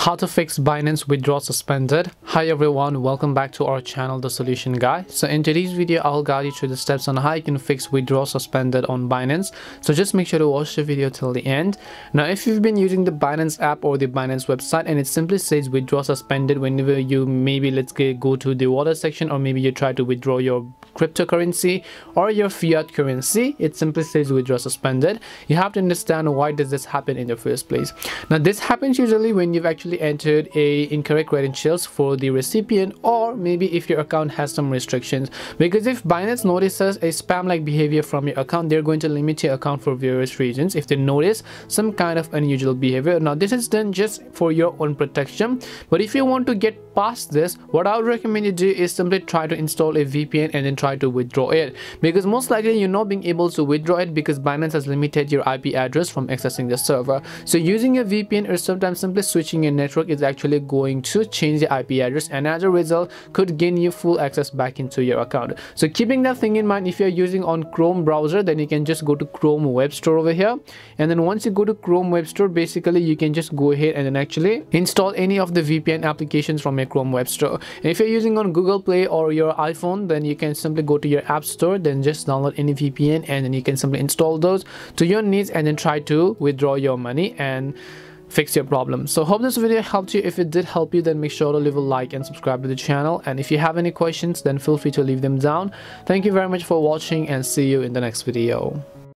How to fix Binance withdrawal suspended. Hi everyone, welcome back to our channel, The Solution Guy. So in today's video, I'll guide you through the steps on how you can fix withdrawal suspended on Binance. So just make sure to watch the video till the end. Now, if you've been using the Binance app or the Binance website and it simply says withdrawal suspended whenever you maybe go to the wallet section, or maybe you try to withdraw your cryptocurrency or your fiat currency, it simply says withdraw suspended. You have to understand why does this happen in the first place. Now, this happens usually when you've actually entered incorrect credentials for the recipient, or maybe if your account has some restrictions, because if Binance notices a spam like behavior from your account, they're going to limit your account for various reasons if they notice some kind of unusual behavior. Now, this is done just for your own protection, but if you want to get past this, what I would recommend you do is simply try to install a VPN and then try to withdraw it, because most likely you're not being able to withdraw it because Binance has limited your IP address from accessing the server. So using a VPN or sometimes simply switching your network is actually going to change the IP address, and as a result could gain you full access back into your account. So keeping that thing in mind, if you're using on Chrome browser, then you can just go to Chrome Web Store over here, and then once you go to Chrome Web Store, basically you can just go ahead and then actually install any of the VPN applications from Chrome Web Store. And if you're using on Google Play or your iPhone, then you can simply go to your app store, then just download any VPN, and then you can simply install those to your needs and then try to withdraw your money and fix your problem. So hope this video helped you. If it did help you, then make sure to leave a like and subscribe to the channel, and if you have any questions, then feel free to leave them down. Thank you very much for watching, and see you in the next video.